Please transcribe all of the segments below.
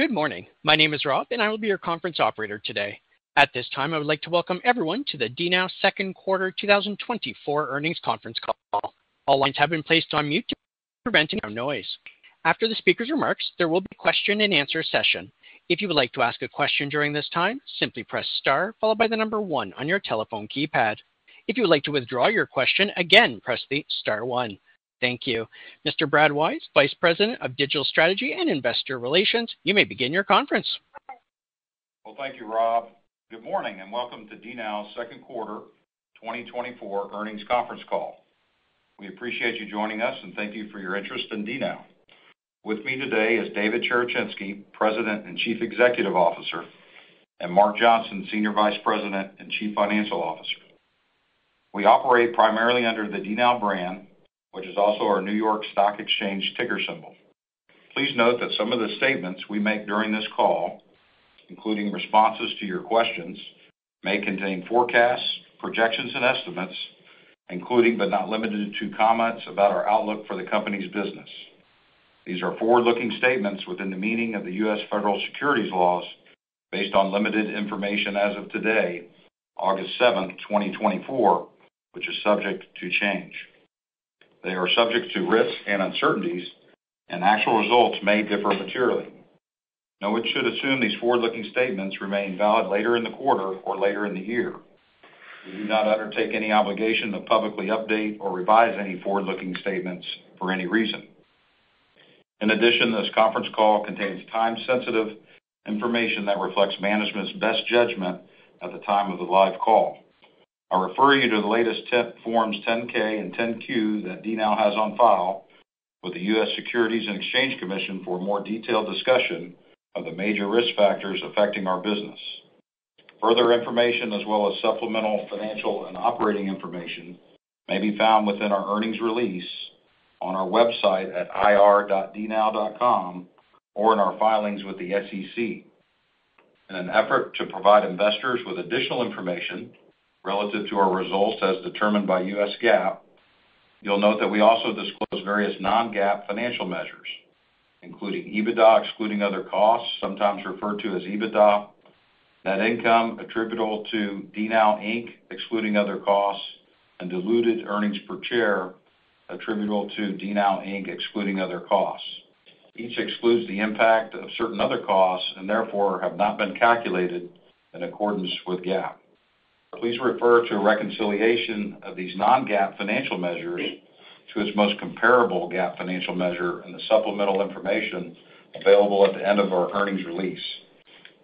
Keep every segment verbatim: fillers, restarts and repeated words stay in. Good morning. My name is Rob, and I will be your conference operator today. At this time, I would like to welcome everyone to the D NOW Second Quarter twenty twenty-four Earnings Conference Call. All lines have been placed on mute to prevent any noise. After the speaker's remarks, there will be a question and answer session. If you would like to ask a question during this time, simply press star followed by the number one on your telephone keypad. If you would like to withdraw your question, again, press the star one. Thank you. Mister Brad Weiss, Vice President of Digital Strategy and Investor Relations, you may begin your conference. Well, thank you, Rob. Good morning and welcome to D NOW's Second Quarter twenty twenty-four Earnings Conference Call. We appreciate you joining us and thank you for your interest in D NOW. With me today is David Cherichinsky, President and Chief Executive Officer, and Mark Johnson, Senior Vice President and Chief Financial Officer. We operate primarily under the D NOW brand, which is also our New York Stock Exchange ticker symbol. Please note that some of the statements we make during this call, including responses to your questions, may contain forecasts, projections, and estimates, including but not limited to comments about our outlook for the company's business. These are forward-looking statements within the meaning of the U S federal securities laws based on limited information as of today, August seventh, twenty twenty-four, which is subject to change. They are subject to risks and uncertainties, and actual results may differ materially. No one should assume these forward-looking statements remain valid later in the quarter or later in the year. We do not undertake any obligation to publicly update or revise any forward-looking statements for any reason. In addition, this conference call contains time-sensitive information that reflects management's best judgment at the time of the live call. I refer you to the latest Forms ten K and ten Q that D NOW has on file with the U S Securities and Exchange Commission for a more detailed discussion of the major risk factors affecting our business. Further information as well as supplemental financial and operating information may be found within our earnings release on our website at I R dot D N O W dot com or in our filings with the S E C. In an effort to provide investors with additional information relative to our results as determined by U S GAAP, you'll note that we also disclose various non-GAAP financial measures, including EBITDA excluding other costs, sometimes referred to as EBITDA, net income attributable to D NOW Incorporated excluding other costs, and diluted earnings per share attributable to D NOW Incorporated excluding other costs. Each excludes the impact of certain other costs and therefore have not been calculated in accordance with GAAP. Please refer to a reconciliation of these non-GAAP financial measures to its most comparable GAAP financial measure and the supplemental information available at the end of our earnings release.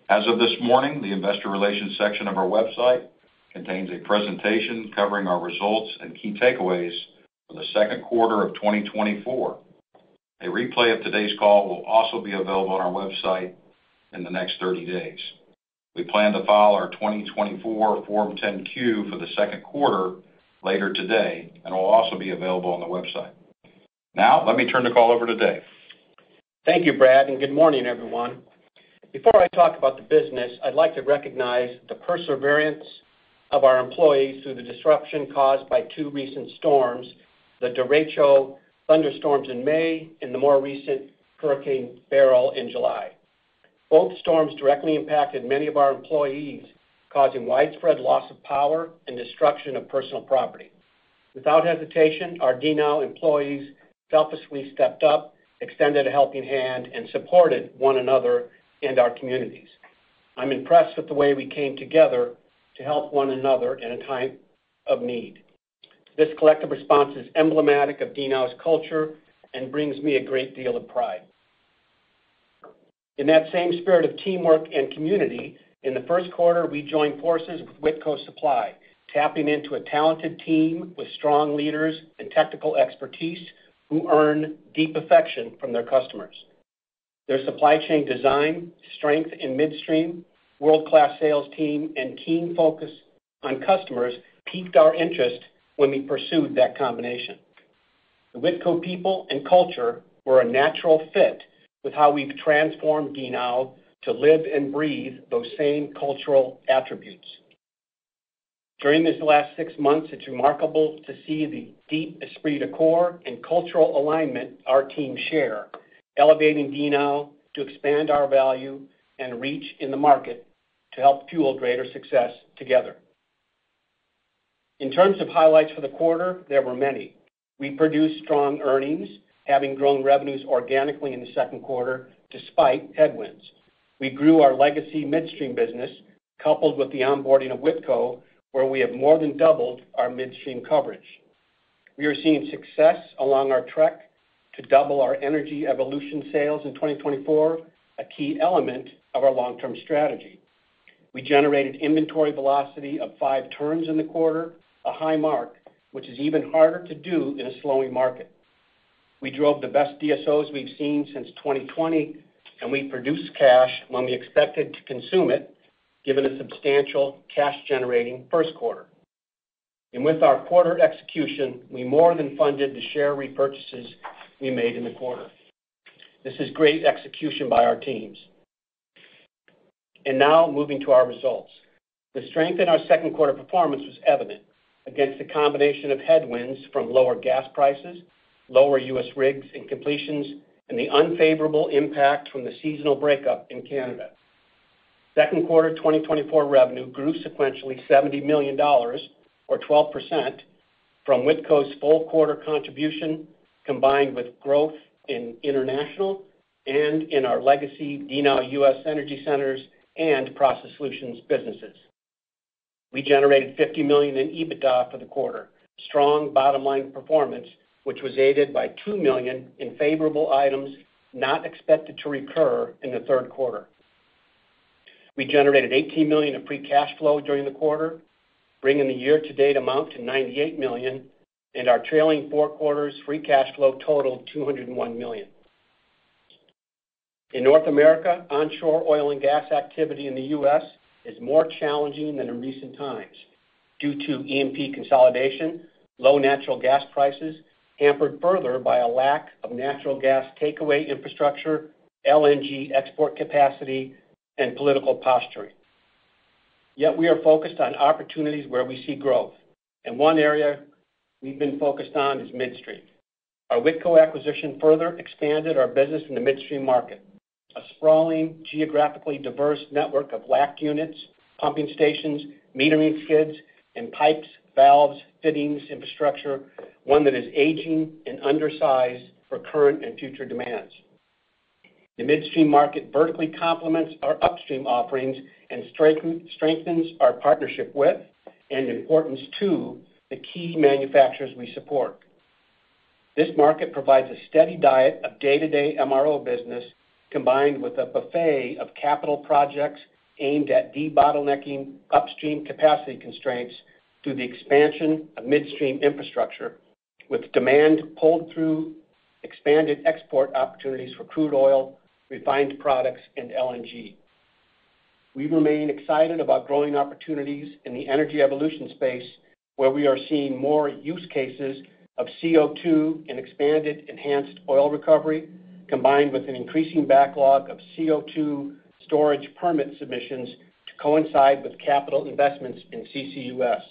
As of this morning, the investor relations section of our website contains a presentation covering our results and key takeaways for the second quarter of twenty twenty-four. A replay of today's call will also be available on our website in the next thirty days. We plan to file our twenty twenty-four Form ten Q for the second quarter later today, and it will also be available on the website. Now, let me turn the call over to Dave. Thank you, Brad, and good morning, everyone. Before I talk about the business, I'd like to recognize the perseverance of our employees through the disruption caused by two recent storms, the derecho thunderstorms in May and the more recent Hurricane Beryl in July. Both storms directly impacted many of our employees, causing widespread loss of power and destruction of personal property. Without hesitation, our D NOW employees selflessly stepped up, extended a helping hand, and supported one another and our communities. I'm impressed with the way we came together to help one another in a time of need. This collective response is emblematic of D NOW's culture and brings me a great deal of pride. In that same spirit of teamwork and community, in the first quarter, we joined forces with Whitco Supply, tapping into a talented team with strong leaders and technical expertise who earn deep affection from their customers. Their supply chain design, strength in midstream, world-class sales team, and keen focus on customers piqued our interest when we pursued that combination. The Whitco people and culture were a natural fit with how we've transformed D NOW to live and breathe those same cultural attributes. During these last six months, it's remarkable to see the deep esprit de corps and cultural alignment our team share, elevating D NOW to expand our value and reach in the market to help fuel greater success together. In terms of highlights for the quarter, there were many. We produced strong earnings, having grown revenues organically in the second quarter despite headwinds. We grew our legacy midstream business, coupled with the onboarding of WIPCO, where we have more than doubled our midstream coverage. We are seeing success along our trek to double our energy evolution sales in twenty twenty-four, a key element of our long-term strategy. We generated inventory velocity of five turns in the quarter, a high mark, which is even harder to do in a slowing market. We drove the best D S Os we've seen since twenty twenty, and we produced cash when we expected to consume it, given a substantial cash-generating first quarter. And with our quarter execution, we more than funded the share repurchases we made in the quarter. This is great execution by our teams. And now, moving to our results. The strength in our second quarter performance was evident against the combination of headwinds from lower gas prices, lower U S rigs and completions, and the unfavorable impact from the seasonal breakup in Canada. Second quarter twenty twenty-four revenue grew sequentially seventy million dollars, or twelve percent, from WITCO's full quarter contribution, combined with growth in international and in our legacy D NOW U S energy centers and process solutions businesses. We generated fifty million dollars in EBITDA for the quarter, strong bottom-line performance, which was aided by two million dollars in favorable items not expected to recur in the third quarter. We generated eighteen million dollars of free cash flow during the quarter, bringing the year-to-date amount to ninety-eight million dollars, and our trailing four quarters free cash flow totaled two hundred one million dollars. In North America, onshore oil and gas activity in the U S is more challenging than in recent times due to E and P consolidation, low natural gas prices, hampered further by a lack of natural gas takeaway infrastructure, L N G export capacity, and political posturing. Yet we are focused on opportunities where we see growth, and one area we've been focused on is midstream. Our WITCO acquisition further expanded our business in the midstream market, a sprawling, geographically diverse network of L A C units, pumping stations, metering skids, and pipes, valves, fittings, infrastructure, one that is aging and undersized for current and future demands. The midstream market vertically complements our upstream offerings and strengthens our partnership with and importance to the key manufacturers we support. This market provides a steady diet of day-to-day M R O business combined with a buffet of capital projects aimed at debottlenecking upstream capacity constraints through the expansion of midstream infrastructure, with demand pulled through expanded export opportunities for crude oil, refined products, and L N G. We remain excited about growing opportunities in the energy evolution space, where we are seeing more use cases of C O two and expanded enhanced oil recovery, combined with an increasing backlog of C O two storage permit submissions to coincide with capital investments in C C U S.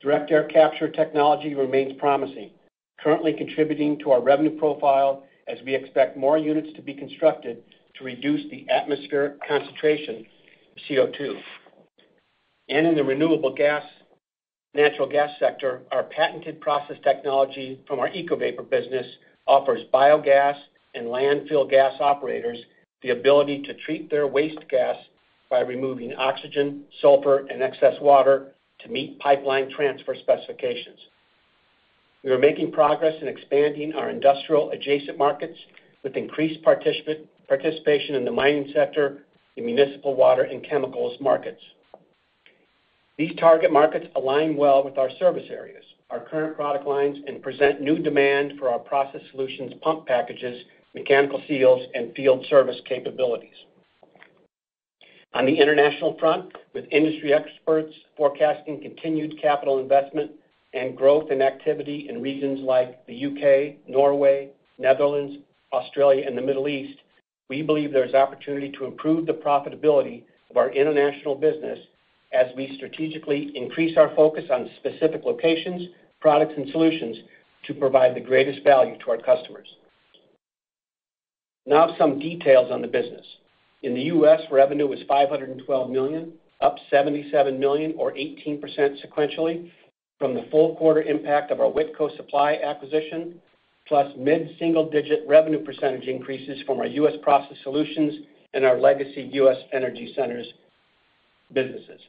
Direct air capture technology remains promising, currently contributing to our revenue profile as we expect more units to be constructed to reduce the atmospheric concentration of C O two. And in the renewable gas, natural gas sector, our patented process technology from our EcoVapor business offers biogas and landfill gas operators the ability to treat their waste gas by removing oxygen, sulfur, and excess water to meet pipeline transfer specifications. We are making progress in expanding our industrial adjacent markets with increased particip- participation in the mining sector, the municipal water, and chemicals markets. These target markets align well with our service areas, our current product lines, and present new demand for our process solutions pump packages, mechanical seals, and field service capabilities. On the international front, with industry experts forecasting continued capital investment and growth in activity in regions like the U K, Norway, Netherlands, Australia, and the Middle East, we believe there is opportunity to improve the profitability of our international business as we strategically increase our focus on specific locations, products, and solutions to provide the greatest value to our customers. Now some details on the business. In the U S, revenue was five hundred twelve million dollars, up seventy-seven million dollars or eighteen percent sequentially from the full quarter impact of our Whitco Supply acquisition, plus mid-single-digit revenue percentage increases from our U S Process Solutions and our legacy U S Energy Centers businesses.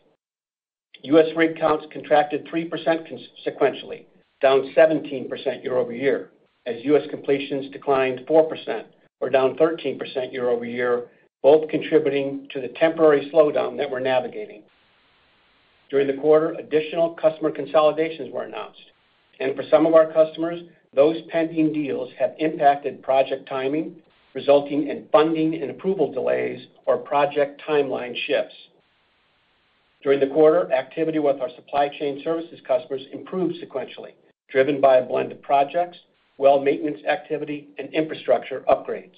U S rig counts contracted three percent sequentially, down seventeen percent year-over-year, as U S completions declined four percent, or down thirteen percent year-over-year, both contributing to the temporary slowdown that we're navigating. During the quarter, additional customer consolidations were announced, and for some of our customers, those pending deals have impacted project timing, resulting in funding and approval delays or project timeline shifts. During the quarter, activity with our supply chain services customers improved sequentially, driven by a blend of projects, well maintenance activity, and infrastructure upgrades.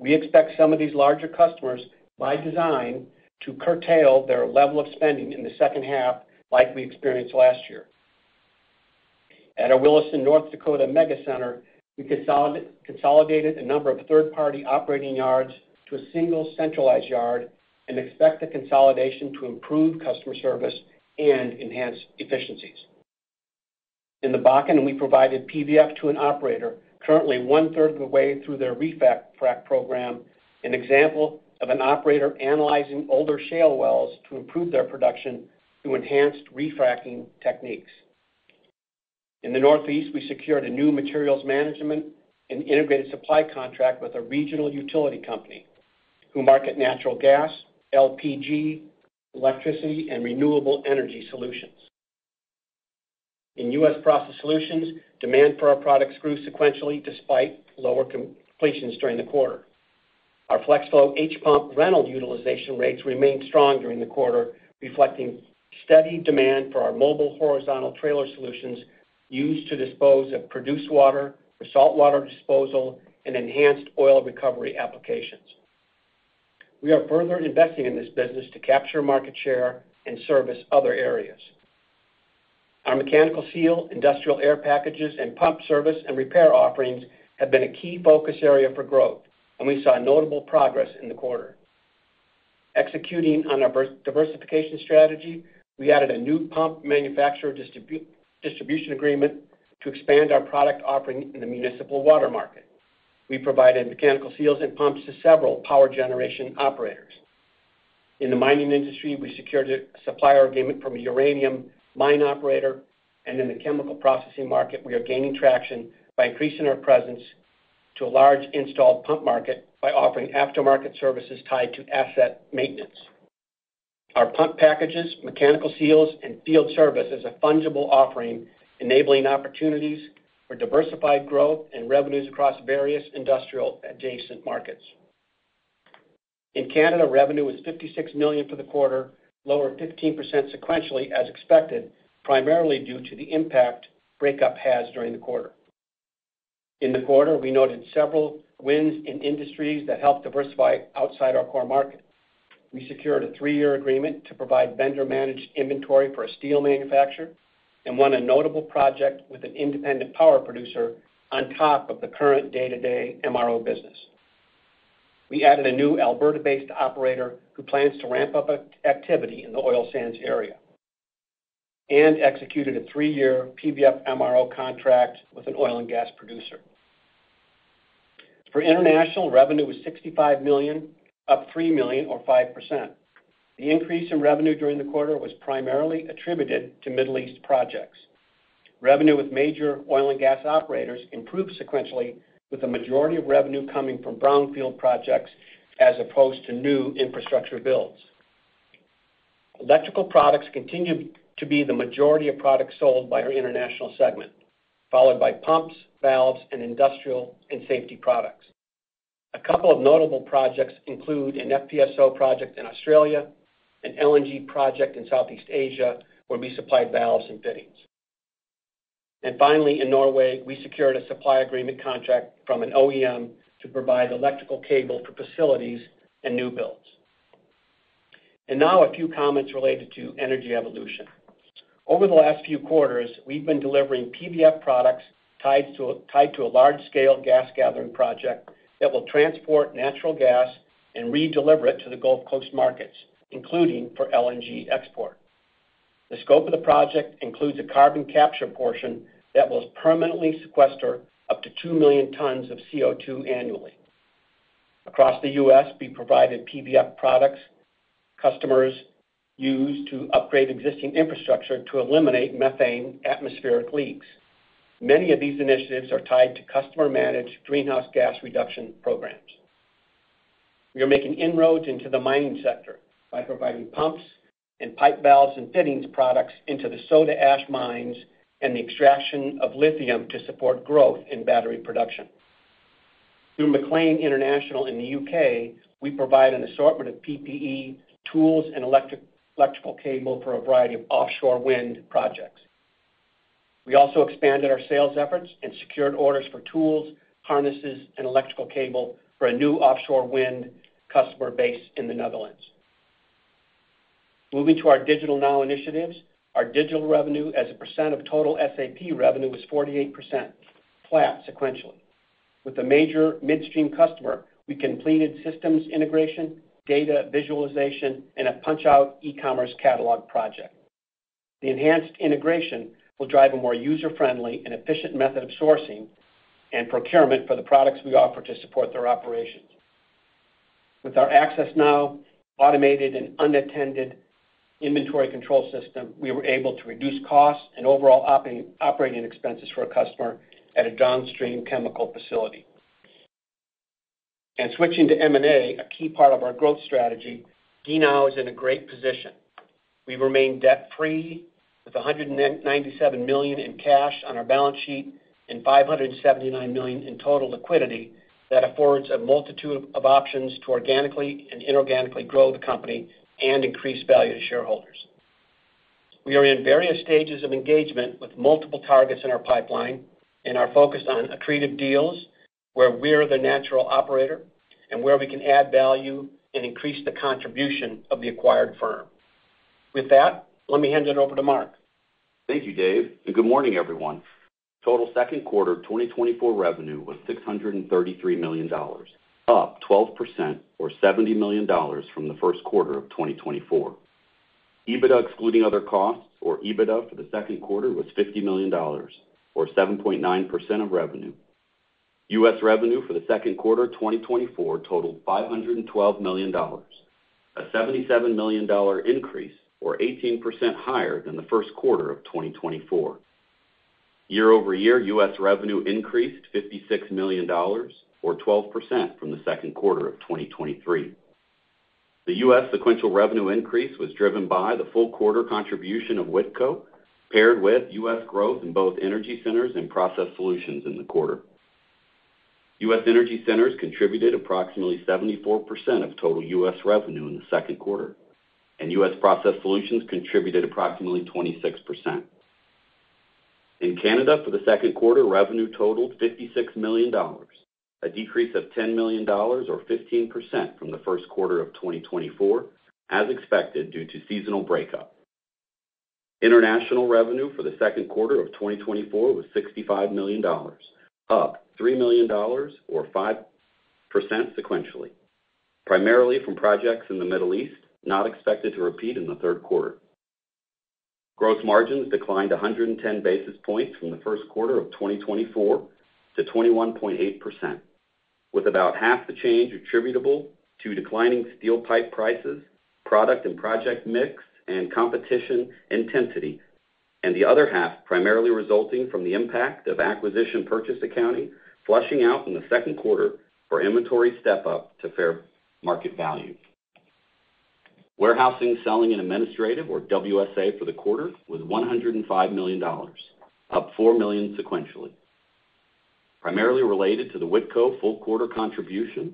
We expect some of these larger customers, by design, to curtail their level of spending in the second half like we experienced last year. At our Williston, North Dakota mega center, we consolidated a number of third-party operating yards to a single centralized yard and expect the consolidation to improve customer service and enhance efficiencies. In the Bakken, we provided P V F to an operator currently one-third of the way through their refrac program, an example of an operator analyzing older shale wells to improve their production through enhanced refracking techniques. In the Northeast, we secured a new materials management and integrated supply contract with a regional utility company who market natural gas, L P G, electricity, and renewable energy solutions. In U S Process Solutions, demand for our products grew sequentially despite lower completions during the quarter. Our FlexFlow H-Pump rental utilization rates remained strong during the quarter, reflecting steady demand for our mobile horizontal trailer solutions used to dispose of produced water for saltwater disposal and enhanced oil recovery applications. We are further investing in this business to capture market share and service other areas. Our mechanical seal, industrial air packages, and pump service and repair offerings have been a key focus area for growth, and we saw notable progress in the quarter. Executing on our diversification strategy, we added a new pump manufacturer distribu- distribution agreement to expand our product offering in the municipal water market. We provided mechanical seals and pumps to several power generation operators. In the mining industry, we secured a supplier agreement from a uranium mine operator, and in the chemical processing market, we are gaining traction by increasing our presence to a large installed pump market by offering aftermarket services tied to asset maintenance. Our pump packages, mechanical seals, and field service is a fungible offering, enabling opportunities for diversified growth and revenues across various industrial adjacent markets. In Canada, revenue was fifty-six million dollars for the quarter, lower fifteen percent sequentially as expected, primarily due to the impact breakup has during the quarter. In the quarter, we noted several wins in industries that help diversify outside our core market. We secured a three-year agreement to provide vendor-managed inventory for a steel manufacturer, and won a notable project with an independent power producer on top of the current day-to-day M R O business. We added a new Alberta-based operator who plans to ramp up activity in the oil sands area, and executed a three-year P V F M R O contract with an oil and gas producer. For international, revenue was sixty-five million dollars, up three million dollars or five percent. The increase in revenue during the quarter was primarily attributed to Middle East projects. Revenue with major oil and gas operators improved sequentially, with the majority of revenue coming from brownfield projects as opposed to new infrastructure builds. Electrical products continue to be the majority of products sold by our international segment, followed by pumps, valves, and industrial and safety products. A couple of notable projects include an F P S O project in Australia, an L N G project in Southeast Asia, where we supplied valves and fittings. And finally, in Norway, we secured a supply agreement contract from an O E M to provide electrical cable for facilities and new builds. And now a few comments related to energy evolution. Over the last few quarters, we've been delivering P V F products tied to, tied to a large-scale gas gathering project that will transport natural gas and re-deliver it to the Gulf Coast markets, including for L N G export. The scope of the project includes a carbon capture portion that will permanently sequester up to two million tons of C O two annually. Across the U S, we provided P V F products customers use to upgrade existing infrastructure to eliminate methane atmospheric leaks. Many of these initiatives are tied to customer-managed greenhouse gas reduction programs. We are making inroads into the mining sector by providing pumps and pipe valves and fittings products into the soda ash mines and the extraction of lithium to support growth in battery production. Through MacLean International in the U K, we provide an assortment of P P E, tools, and electric, electrical cable for a variety of offshore wind projects. We also expanded our sales efforts and secured orders for tools, harnesses, and electrical cable for a new offshore wind customer base in the Netherlands. Moving to our Digital Now initiatives, our digital revenue as a percent of total S A P revenue was forty-eight percent, flat sequentially. With a major midstream customer, we completed systems integration, data visualization, and a punch-out e-commerce catalog project. The enhanced integration will drive a more user-friendly and efficient method of sourcing and procurement for the products we offer to support their operations. With our Access Now automated and unattended inventory control system, we were able to reduce costs and overall operating expenses for a customer at a downstream chemical facility. And switching to M and A, a key part of our growth strategy, D NOW is in a great position. We remain debt-free with one hundred ninety-seven million dollars in cash on our balance sheet and five hundred seventy-nine million dollars in total liquidity that affords a multitude of options to organically and inorganically grow the company and increase value to shareholders. We are in various stages of engagement with multiple targets in our pipeline and are focused on accretive deals where we're the natural operator and where we can add value and increase the contribution of the acquired firm. With that, let me hand it over to Mark. Thank you, Dave, and good morning, everyone. Total second quarter twenty twenty-four revenue was six hundred thirty-three million dollars, up twelve percent or seventy million dollars from the first quarter of twenty twenty-four. EBITDA excluding other costs, or EBITDA, for the second quarter was fifty million dollars, or seven point nine percent of revenue. U S revenue for the second quarter twenty twenty-four totaled five hundred twelve million dollars, a seventy-seven million dollars increase, or eighteen percent higher than the first quarter of twenty twenty-four. Year-over-year, U S revenue increased fifty-six million dollars, or twelve percent from the second quarter of twenty twenty-three. The U S sequential revenue increase was driven by the full quarter contribution of WIPCO, paired with U S growth in both energy centers and process solutions in the quarter. U S energy centers contributed approximately seventy-four percent of total U S revenue in the second quarter, and U S process solutions contributed approximately twenty-six percent. In Canada, for the second quarter, revenue totaled fifty-six million dollars, a decrease of ten million dollars or fifteen percent from the first quarter of twenty twenty-four, as expected due to seasonal breakup. International revenue for the second quarter of twenty twenty-four was sixty-five million dollars, up three million dollars or five percent sequentially, primarily from projects in the Middle East not expected to repeat in the third quarter. Gross margins declined one hundred ten basis points from the first quarter of twenty twenty-four to twenty-one point eight percent, with about half the change attributable to declining steel pipe prices, product and project mix, and competition intensity, and the other half primarily resulting from the impact of acquisition purchase accounting flushing out in the second quarter for inventory step-up to fair market value. Warehousing, selling, and administrative, or W S A, for the quarter was one hundred five million dollars, up four million dollars sequentially, primarily related to the WIPCO full quarter contribution,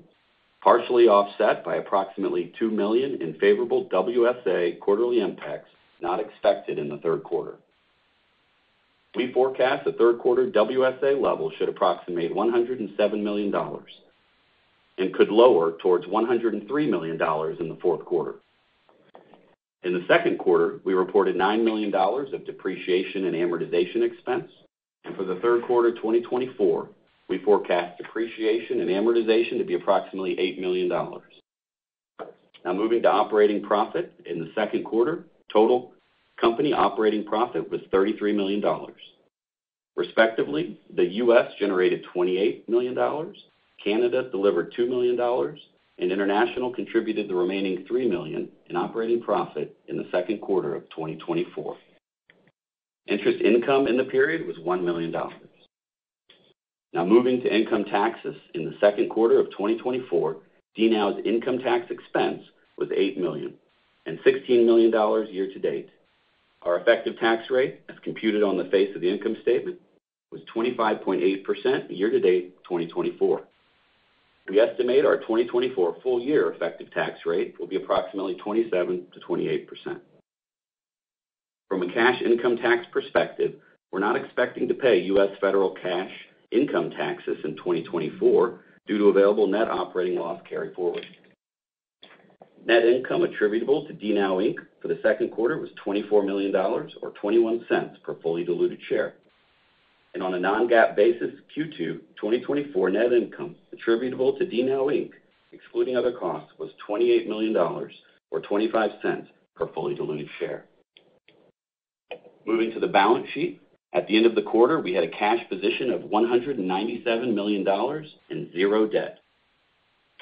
partially offset by approximately two million dollars in favorable W S A quarterly impacts not expected in the third quarter. We forecast the third quarter W S A level should approximate one hundred seven million dollars and could lower towards one hundred three million dollars in the fourth quarter. In the second quarter, we reported nine million dollars of depreciation and amortization expense, and for the third quarter twenty twenty-four, we forecast depreciation and amortization to be approximately eight million dollars. Now moving to operating profit, in the second quarter, total company operating profit was thirty-three million dollars. Respectively, the U S generated twenty-eight million dollars, Canada delivered two million dollars, and International contributed the remaining three million dollars in operating profit in the second quarter of twenty twenty-four. Interest income in the period was one million dollars. Now moving to income taxes, in the second quarter of twenty twenty-four, D NOW's income tax expense was eight million dollars and sixteen million dollars year-to-date. Our effective tax rate, as computed on the face of the income statement, was twenty-five point eight percent year-to-date twenty twenty-four. We estimate our twenty twenty-four full-year effective tax rate will be approximately twenty-seven to twenty-eight percent. From a cash income tax perspective, we're not expecting to pay U S federal cash income taxes in twenty twenty-four due to available net operating loss carry forward. Net income attributable to D NOW Incorporated for the second quarter was twenty-four million dollars or twenty-one cents per fully diluted share. And on a non-GAAP basis, Q two twenty twenty-four net income attributable to D NOW Incorporated, excluding other costs, was twenty-eight million dollars or twenty-five cents per fully diluted share. Moving to the balance sheet, at the end of the quarter, we had a cash position of one hundred ninety-seven million dollars and zero debt.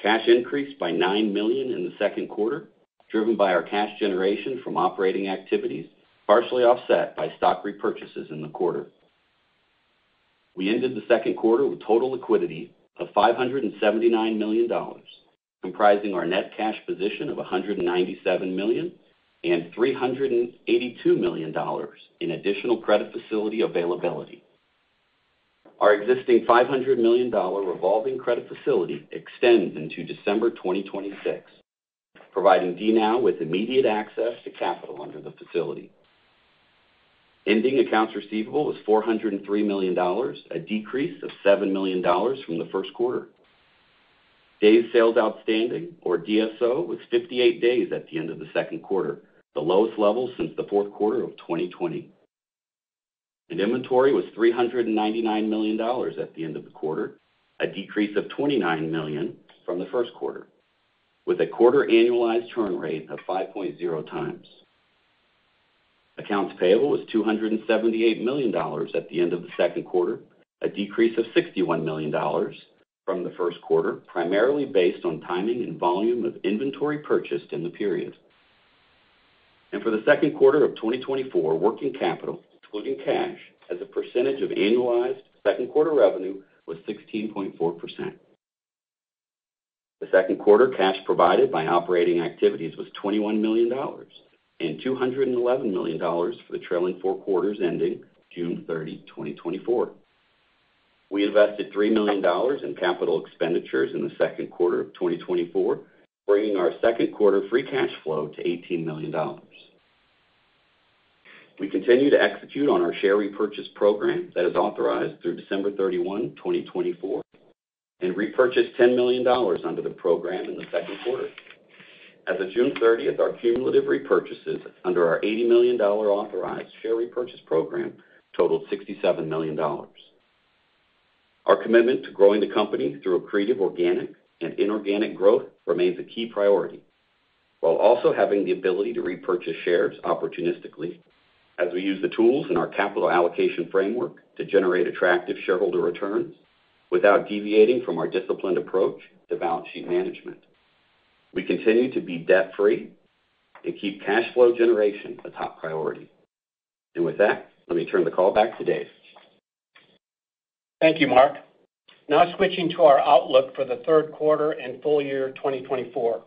Cash increased by nine million dollars in the second quarter, driven by our cash generation from operating activities, partially offset by stock repurchases in the quarter. We ended the second quarter with total liquidity of five hundred seventy-nine million dollars, comprising our net cash position of one hundred ninety-seven million dollars and three hundred eighty-two million dollars in additional credit facility availability. Our existing five hundred million dollars revolving credit facility extends into December twenty twenty-six, providing D NOW with immediate access to capital under the facility. Ending accounts receivable was four hundred three million dollars, a decrease of seven million dollars from the first quarter. Days sales outstanding, or D S O, was fifty-eight days at the end of the second quarter, the lowest level since the fourth quarter of twenty twenty. And inventory was three hundred ninety-nine million dollars at the end of the quarter, a decrease of twenty-nine million dollars from the first quarter, with a quarter annualized turn rate of five point zero times. Accounts payable was two hundred seventy-eight million dollars at the end of the second quarter, a decrease of sixty-one million dollars from the first quarter, primarily based on timing and volume of inventory purchased in the period. And for the second quarter of twenty twenty-four, working capital, including cash, as a percentage of annualized second quarter revenue was sixteen point four percent. The second quarter cash provided by operating activities was twenty-one million dollars and two hundred eleven million dollars for the trailing four quarters ending June thirtieth, twenty twenty-four. We invested three million dollars in capital expenditures in the second quarter of twenty twenty-four, bringing our second quarter free cash flow to eighteen million dollars. We continue to execute on our share repurchase program that is authorized through December thirty-first, twenty twenty-four, and repurchased ten million dollars under the program in the second quarter. As of June thirtieth, our cumulative repurchases under our eighty million dollars authorized share repurchase program totaled sixty-seven million dollars. Our commitment to growing the company through accretive organic and inorganic growth remains a key priority, while also having the ability to repurchase shares opportunistically as we use the tools in our capital allocation framework to generate attractive shareholder returns without deviating from our disciplined approach to balance sheet management. We continue to be debt-free and keep cash flow generation a top priority. And with that, let me turn the call back to Dave. Thank you, Mark. Now switching to our outlook for the third quarter and full year twenty twenty-four.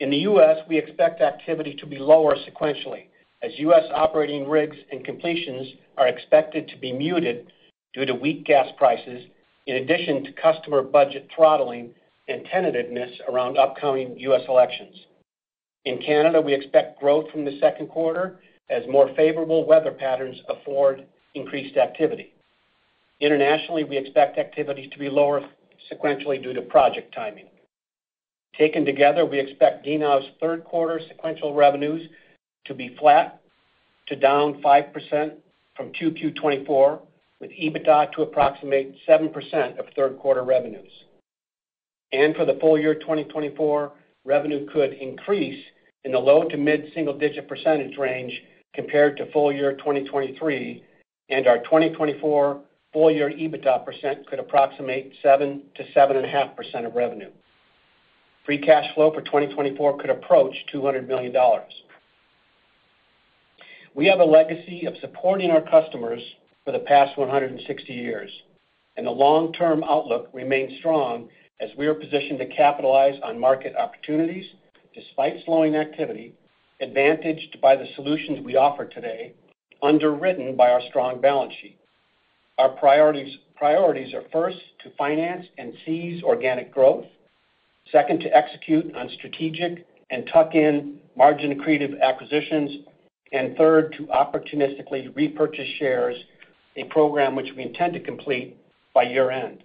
In the U S, we expect activity to be lower sequentially, as U S operating rigs and completions are expected to be muted due to weak gas prices, in addition to customer budget throttling and tentativeness around upcoming U S elections. In Canada, we expect growth from the second quarter as more favorable weather patterns afford increased activity. Internationally, we expect activities to be lower sequentially due to project timing. Taken together, we expect D NOW's third quarter sequential revenues to be flat to down five percent from Q two twenty-four, with EBITDA to approximate seven percent of third quarter revenues. And for the full year twenty twenty-four, revenue could increase in the low to mid-single-digit percentage range compared to full year twenty twenty-three, and our twenty twenty-four full year EBITDA percent could approximate seven to seven point five percent of revenue. Free cash flow for twenty twenty-four could approach two hundred million dollars. We have a legacy of supporting our customers for the past one hundred sixty years, and the long-term outlook remains strong as we are positioned to capitalize on market opportunities despite slowing activity, advantaged by the solutions we offer today, underwritten by our strong balance sheet. Our priorities, priorities are first to finance and seize organic growth, second to execute on strategic and tuck-in margin-accretive acquisitions, and third to opportunistically repurchase shares, a program which we intend to complete by year-end.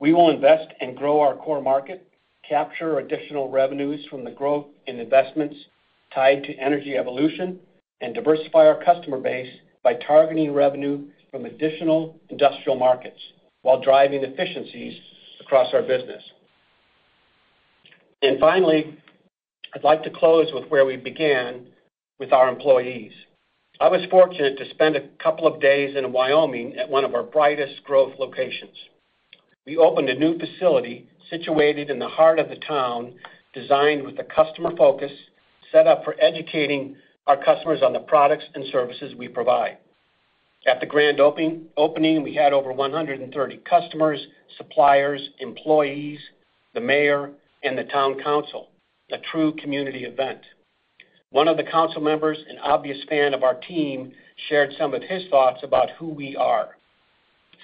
We will invest and grow our core market, capture additional revenues from the growth in investments tied to energy evolution, and diversify our customer base by targeting revenue from additional industrial markets while driving efficiencies across our business. And finally, I'd like to close with where we began, with our employees. I was fortunate to spend a couple of days in Wyoming at one of our brightest growth locations. We opened a new facility situated in the heart of the town, designed with a customer focus, set up for educating our customers on the products and services we provide. At the grand opening, opening, we had over one hundred thirty customers, suppliers, employees, the mayor, and the town council, a true community event. One of the council members, an obvious fan of our team, shared some of his thoughts about who we are.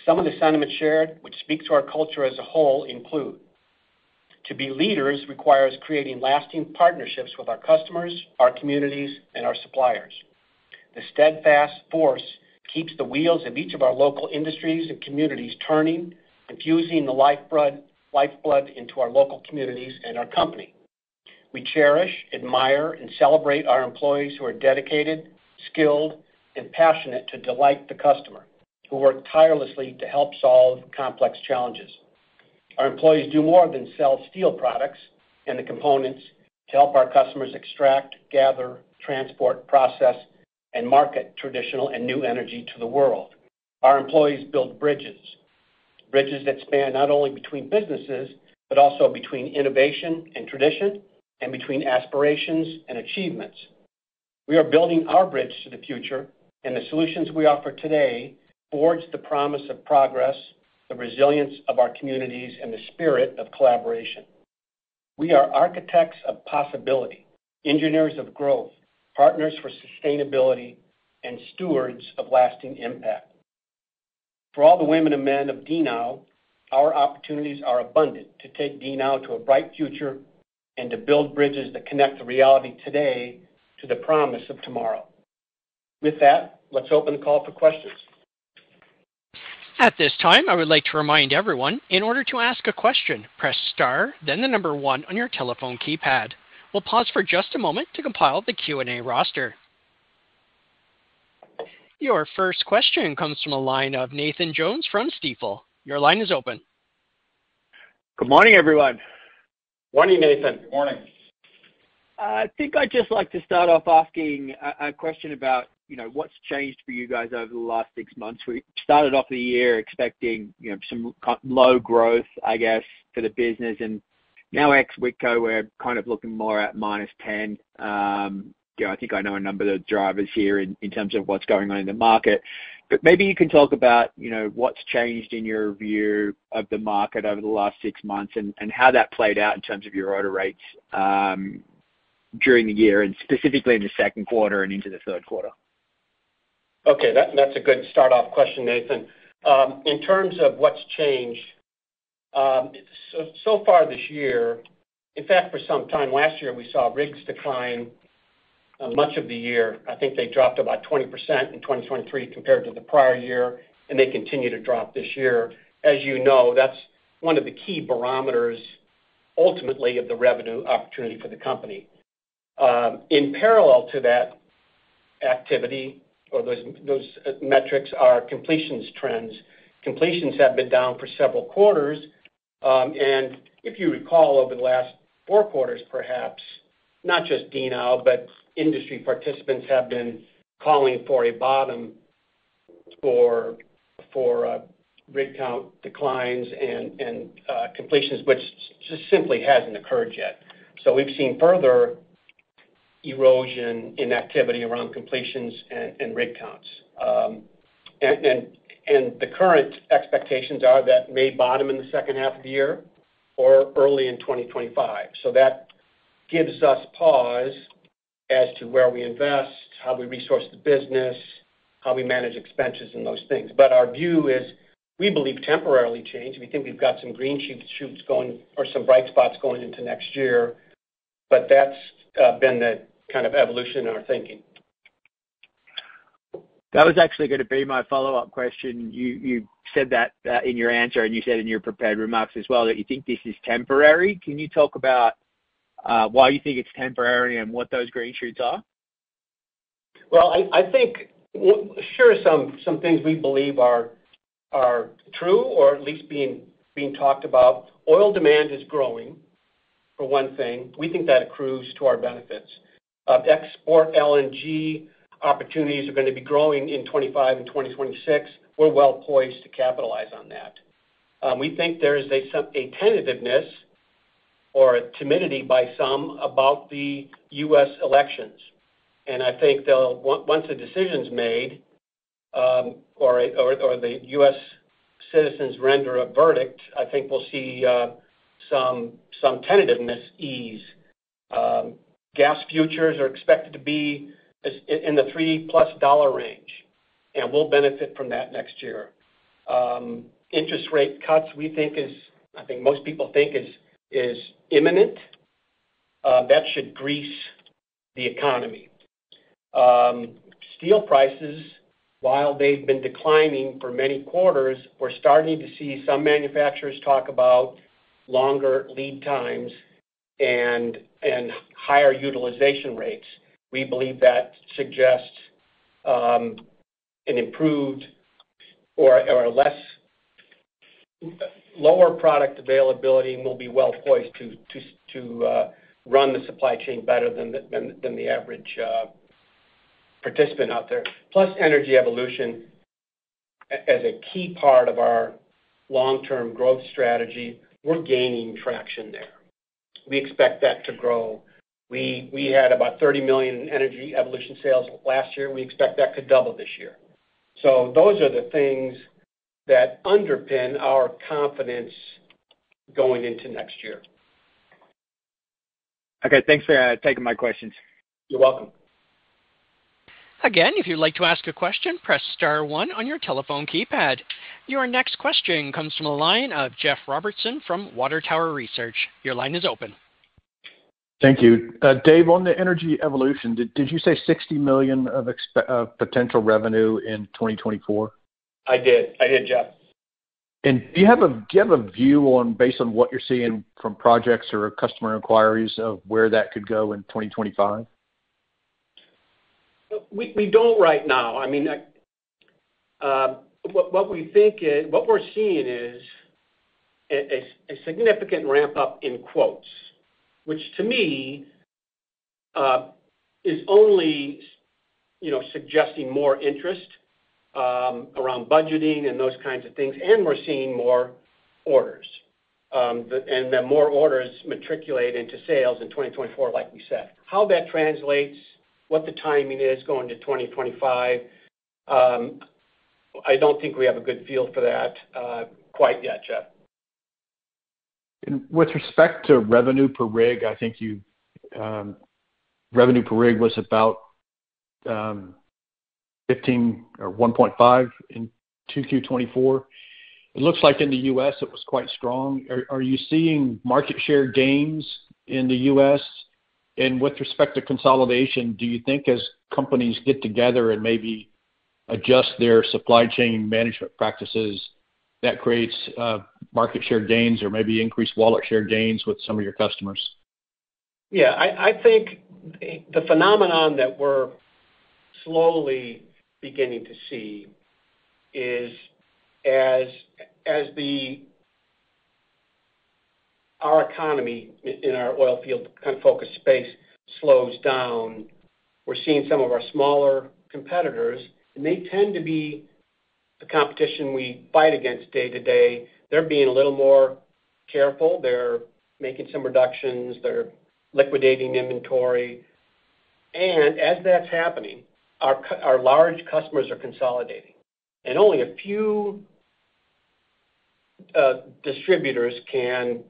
Some of the sentiments shared, which speak to our culture as a whole, include: to be leaders requires creating lasting partnerships with our customers, our communities, and our suppliers. The steadfast force keeps the wheels of each of our local industries and communities turning, infusing the lifeblood, lifeblood into our local communities and our company. We cherish, admire, and celebrate our employees who are dedicated, skilled, and passionate to delight the customer, who work tirelessly to help solve complex challenges. Our employees do more than sell steel products and the components to help our customers extract, gather, transport, process, and market traditional and new energy to the world. Our employees build bridges, bridges that span not only between businesses, but also between innovation and tradition, and between aspirations and achievements. We are building our bridge to the future, and the solutions we offer today forge the promise of progress, the resilience of our communities, and the spirit of collaboration. We are architects of possibility, engineers of growth, partners for sustainability, and stewards of lasting impact. For all the women and men of D NOW, our opportunities are abundant to take D NOW to a bright future and to build bridges that connect the reality today to the promise of tomorrow. With that, let's open the call for questions. At this time, I would like to remind everyone, in order to ask a question, press star, then the number one on your telephone keypad. We'll pause for just a moment to compile the Q and A roster. Your first question comes from a line of Nathan Jones from Stiefel. Your line is open. Good morning, everyone. Morning, Nathan. Good morning. I think I'd just like to start off asking a, a question about, you know, what's changed for you guys over the last six months. We started off the year expecting, you know, some low growth, I guess, for the business, and now ex-WIPCO, we're kind of looking more at minus ten. Um, you know, I think I know a number of the drivers here in, in terms of what's going on in the market, but maybe you can talk about, you know, what's changed in your view of the market over the last six months and, and how that played out in terms of your order rates um, during the year, and specifically in the second quarter and into the third quarter. Okay, that, that's a good start-off question, Nathan. Um, in terms of what's changed, um, so, so far this year, in fact, for some time last year, we saw rigs decline Uh, much of the year. I think they dropped about twenty percent in twenty twenty-three compared to the prior year, and they continue to drop this year. As you know, that's one of the key barometers, ultimately, of the revenue opportunity for the company. Um, in parallel to that activity, or those, those metrics are completions trends. Completions have been down for several quarters, um, and if you recall, over the last four quarters perhaps, not just D NOW, but industry participants have been calling for a bottom for for uh, rig count declines and, and uh, completions, which just simply hasn't occurred yet. So we've seen further erosion in activity around completions and, and rig counts. Um, and, and, and the current expectations are that may bottom in the second half of the year or early in twenty twenty-five. So that gives us pause as to where we invest, how we resource the business, how we manage expenses and those things. But our view is we believe temporarily changed. We think we've got some green shoots going or some bright spots going into next year, but that's uh, been the kind of evolution in our thinking. That was actually going to be my follow-up question. You, you said that uh, in your answer, and you said in your prepared remarks as well that you think this is temporary. Can you talk about uh, why you think it's temporary and what those green shoots are? Well, I, I think sure some some things we believe are are true or at least being being talked about. Oil demand is growing, for one thing. We think that accrues to our benefits. Uh, export L N G opportunities are going to be growing in twenty-five and twenty twenty-six. We're well poised to capitalize on that. Um, we think there is a, a tentativeness or a timidity by some about the U S elections. And I think they'll, once a decision's made um, or, a, or, or the U S citizens render a verdict, I think we'll see uh, some, some tentativeness ease. Um, gas futures are expected to be in the three plus dollar range, and we'll benefit from that next year. Um, interest rate cuts, we think is, I think most people think is is imminent. Uh, that should grease the economy. Um, steel prices, while they've been declining for many quarters, we're starting to see some manufacturers talk about longer lead times and and higher utilization rates. We believe that suggests um, an improved or, or less lower product availability, and we'll be well poised to to to uh, run the supply chain better than the, than, than the average uh, participant out there. Plus, energy evolution as a key part of our long-term growth strategy, we're gaining traction there. We expect that to grow. We we had about thirty million dollars in energy evolution sales last year. We expect that could double this year. So those are the things that underpin our confidence going into next year. Okay, thanks for uh, taking my questions. You're welcome. Again, if you'd like to ask a question, press star one on your telephone keypad. Your next question comes from the line of Jeff Robertson from Water Tower Research. Your line is open. Thank you. Uh, Dave, on the energy evolution, did, did you say sixty million dollars of expe- uh, potential revenue in twenty twenty-four? I did. I did, Jeff. And do you have a, do you have a view on, based on what you're seeing from projects or customer inquiries, of where that could go in twenty twenty-five? We, we don't right now. I mean, uh, what, what we think is, what we're seeing is a, a, a significant ramp up in quotes, which to me uh, is only, you know, suggesting more interest um, around budgeting and those kinds of things, and we're seeing more orders, um, the, and the more orders matriculate into sales in twenty twenty-four, like we said. How that translates, what the timing is going to twenty twenty-five, um, I don't think we have a good feel for that uh, quite yet, Jeff. And with respect to revenue per rig, I think you um, revenue per rig was about um, fifteen or one point five in two Q twenty-four. It looks like in the U S it was quite strong. Are, are you seeing market share gains in the U S? And with respect to consolidation, do you think as companies get together and maybe adjust their supply chain management practices, that creates uh, market share gains or maybe increased wallet share gains with some of your customers? Yeah, I, I think the phenomenon that we're slowly beginning to see is as as the our economy in our oil field kind of focused space slows down, we're seeing some of our smaller competitors, and they tend to be the competition we fight against day to day. They're being a little more careful. They're making some reductions. They're liquidating inventory. And as that's happening, our our large customers are consolidating. And only a few uh, distributors can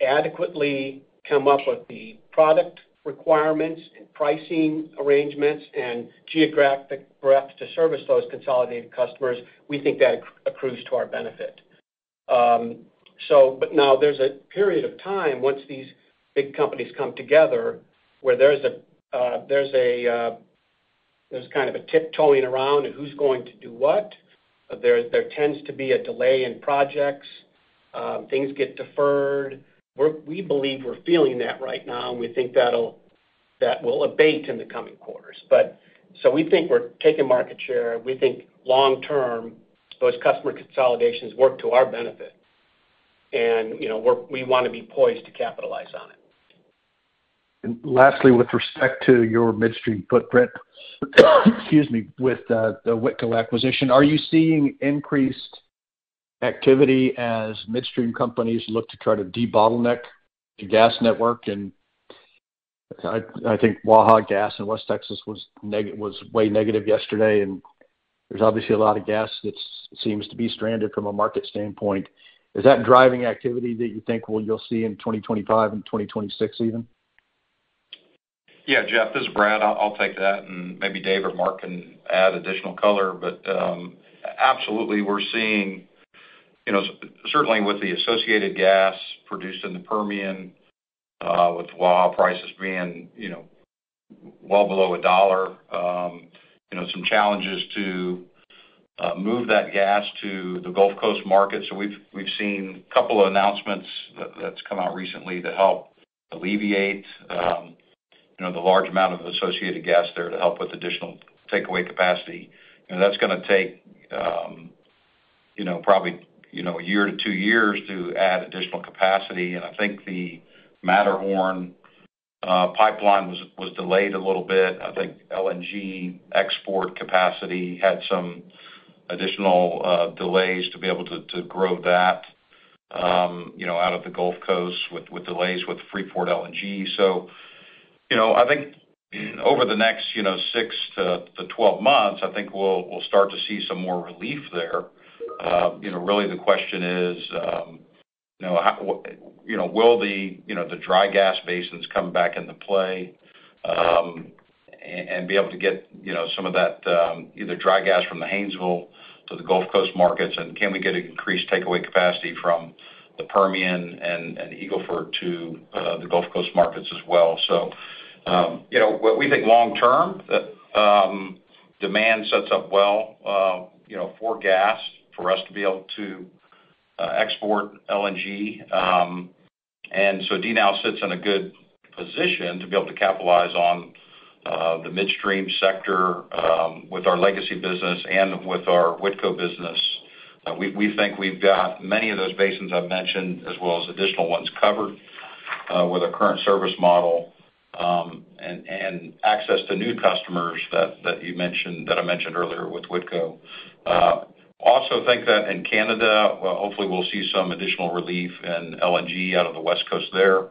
adequately come up with the product requirements and pricing arrangements and geographic breadth to service those consolidated customers. We think that accrues to our benefit. Um, so, but now there's a period of time once these big companies come together where there's a uh, there's a uh, there's kind of a tiptoeing around and who's going to do what. Uh, there there tends to be a delay in projects. Um, things get deferred. We're, we believe we're feeling that right now, and we think that'll that will abate in the coming quarters. But so we think we're taking market share. We think long term, those customer consolidations work to our benefit, and you know we're, we want to be poised to capitalize on it. And lastly, with respect to your midstream footprint, excuse me, with uh, the Whitco acquisition, are you seeing increased activity as midstream companies look to try to debottleneck the gas network? And I, I think Waha gas in West Texas was neg- was way negative yesterday, and there's obviously a lot of gas that seems to be stranded from a market standpoint. Is that driving activity that you think well you'll see in twenty twenty-five and twenty twenty-six even? Yeah, Jeff, this is Brad. I'll, I'll take that, and maybe Dave or Mark can add additional color. But um, absolutely, we're seeing. You know, certainly with the associated gas produced in the Permian, uh, with Waha prices being, you know, well below a dollar, um, you know, some challenges to uh, move that gas to the Gulf Coast market. So we've we've seen a couple of announcements that, that's come out recently to help alleviate, um, you know, the large amount of associated gas there to help with additional takeaway capacity. You know, that's going to take, um, you know, probably. you know, a year to two years to add additional capacity. And I think the Matterhorn uh, pipeline was, was delayed a little bit. I think L N G export capacity had some additional uh, delays to be able to, to grow that, um, you know, out of the Gulf Coast with, with delays with Freeport L N G. So, you know, I think over the next, you know, six to, to twelve months, I think we'll we'll start to see some more relief there. Uh, you know, really the question is, um, you know, how, you know, will the, you know, the dry gas basins come back into play um, and, and be able to get, you know, some of that um, either dry gas from the Haynesville to the Gulf Coast markets, and can we get an increased takeaway capacity from the Permian and, and Eagleford to uh, the Gulf Coast markets as well? So, um, you know, what we think long term, that um, demand sets up well, uh, you know, for gas. For us to be able to uh, export L N G, um, and so D NOW sits in a good position to be able to capitalize on uh, the midstream sector um, with our legacy business and with our Whitco business. Uh, we, we think we've got many of those basins I've mentioned, as well as additional ones covered uh, with our current service model um, and, and access to new customers that, that you mentioned that I mentioned earlier with Whitco. Uh, Also think that in Canada, well, hopefully we'll see some additional relief in L N G out of the West Coast there,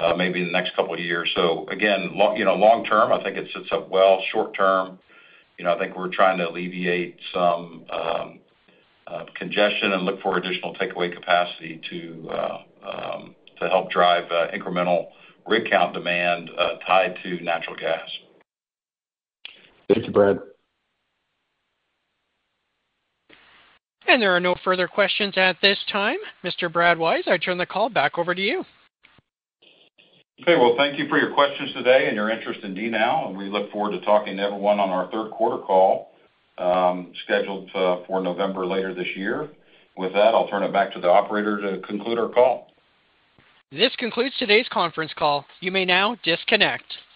uh, maybe in the next couple of years. So again, long, you know, long term, I think it sits up well. Short term, you know, I think we're trying to alleviate some um, uh, congestion and look for additional takeaway capacity to uh, um, to help drive uh, incremental rig count demand uh, tied to natural gas. Thank you, Brad. And there are no further questions at this time. Mister Brad Weiss, I turn the call back over to you. Okay, well, thank you for your questions today and your interest in D NOW, and we look forward to talking to everyone on our third quarter call um, scheduled uh, for November later this year. With that, I'll turn it back to the operator to conclude our call. This concludes today's conference call. You may now disconnect.